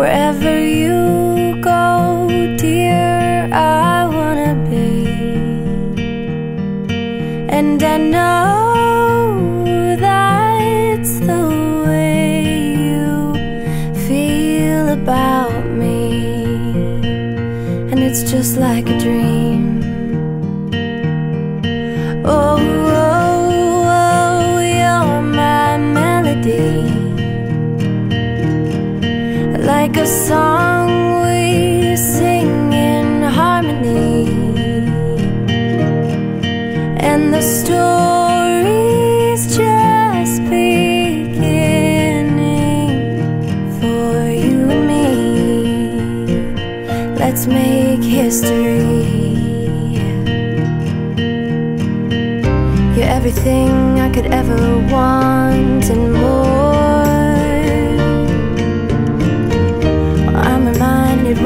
wherever you go, dear, I wanna be. And I know that's the way you feel about me. And it's just like a dream. Oh, oh, oh, you're my melody, like a song we sing in harmony, and the story's just beginning for you and me. Let's make history. You're everything I could ever want and more.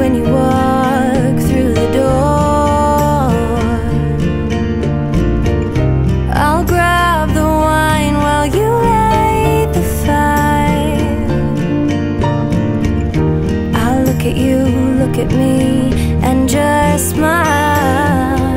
When you walk through the door, I'll grab the wine while you light the fire. I'll look at you, look at me, and just smile.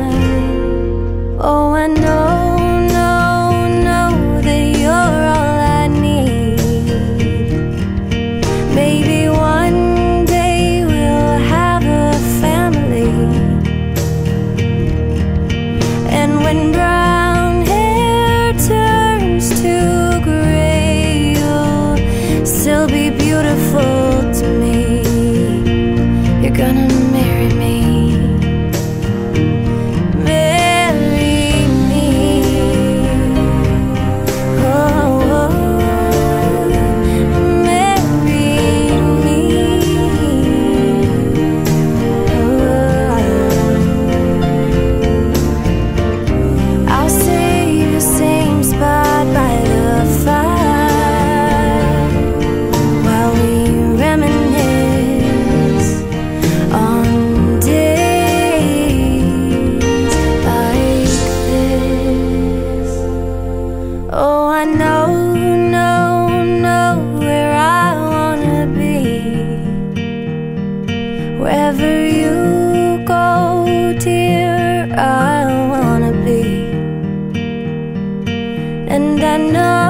Oh, I know that you're all I need. Maybe one I wanna be, and I know